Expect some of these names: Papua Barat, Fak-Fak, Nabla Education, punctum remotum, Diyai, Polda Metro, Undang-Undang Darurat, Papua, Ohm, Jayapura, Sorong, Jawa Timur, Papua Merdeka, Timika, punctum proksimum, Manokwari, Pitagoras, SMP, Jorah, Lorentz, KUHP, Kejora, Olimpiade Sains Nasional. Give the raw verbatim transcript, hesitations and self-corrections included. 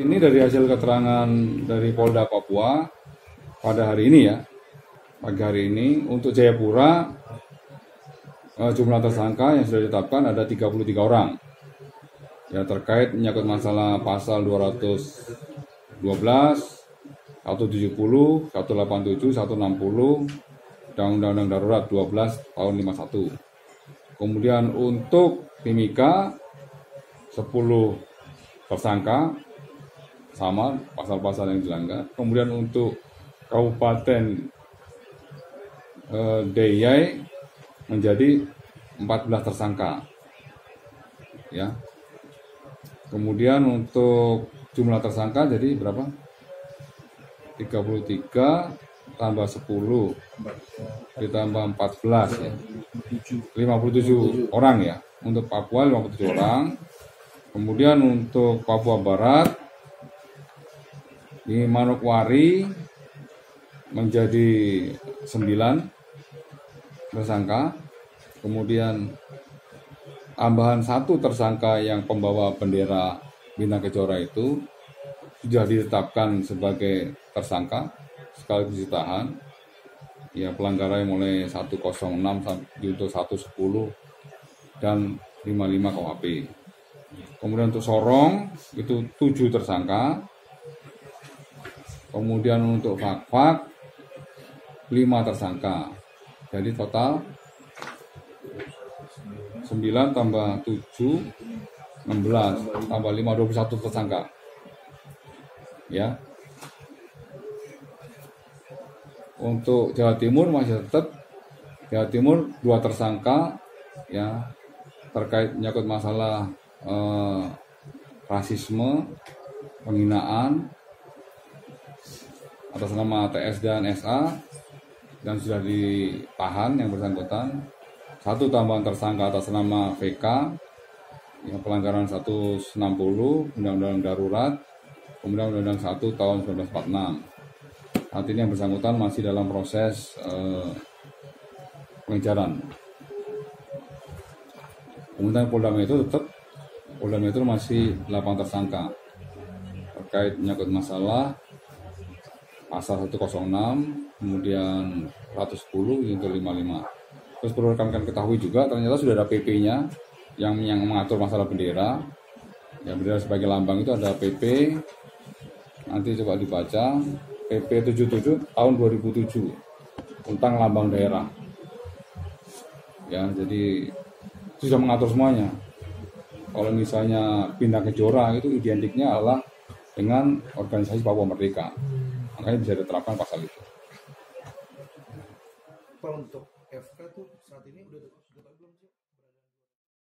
Ini dari hasil keterangan dari Polda Papua pada hari ini ya, pagi hari ini, untuk Jayapura jumlah tersangka yang sudah ditetapkan ada tiga puluh tiga orang. Ya, terkait menyangkut masalah pasal dua ratus dua belas, seratus tujuh puluh, seratus delapan puluh tujuh, seratus enam puluh, dan Undang-Undang Darurat dua belas tahun lima puluh satu. Kemudian untuk Timika sepuluh tersangka, sama pasal-pasal yang dilanggar. Kemudian untuk Kabupaten eh, Diyai menjadi empat belas tersangka. Ya. Kemudian untuk jumlah tersangka jadi berapa? tiga puluh tiga tambah sepuluh ditambah empat belas ya. lima puluh tujuh orang ya. Untuk Papua lima puluh tujuh orang. Kemudian untuk Papua Barat di Manokwari menjadi sembilan tersangka. Kemudian tambahan satu tersangka yang pembawa bendera bintang Kejora itu sudah ditetapkan sebagai tersangka sekaligus ditahan. Ya, pelanggaran mulai seratus enam untuk seratus sepuluh dan lima puluh lima K U H P. Kemudian untuk Sorong itu tujuh tersangka. Kemudian untuk Fak-Fak lima tersangka. Jadi total sembilan tambah tujuh, enam belas tambah lima, dua puluh satu tersangka. Ya. Untuk Jawa Timur masih tetap Jawa Timur dua tersangka ya, terkait menyangkut masalah eh, rasisme, penghinaan atas nama T S dan S A, dan sudah ditahan yang bersangkutan. Satu tambahan tersangka atas nama V K, yang pelanggaran seratus enam puluh, Undang-Undang Darurat, kemudian Undang-Undang satu tahun seribu sembilan ratus empat puluh enam. Saat ini yang bersangkutan masih dalam proses eh, pengejaran. Kemudian Polda Metro tetap, Polda Metro masih delapan tersangka terkait menyangkut masalah pasal seratus enam, kemudian seratus sepuluh untuk lima puluh lima. Terus perlu rekan-rekan ketahui juga ternyata sudah ada P P-nya yang, yang mengatur masalah bendera. Ya, bendera sebagai lambang itu ada P P. Nanti coba dibaca P P tujuh puluh tujuh tahun dua ribu tujuh tentang lambang daerah. Ya, jadi sudah mengatur semuanya. Kalau misalnya pindah ke Jorah itu identiknya adalah dengan organisasi Papua Merdeka. Makanya bisa diterapkan pasal itu. Untuk F K tuh saat ini udah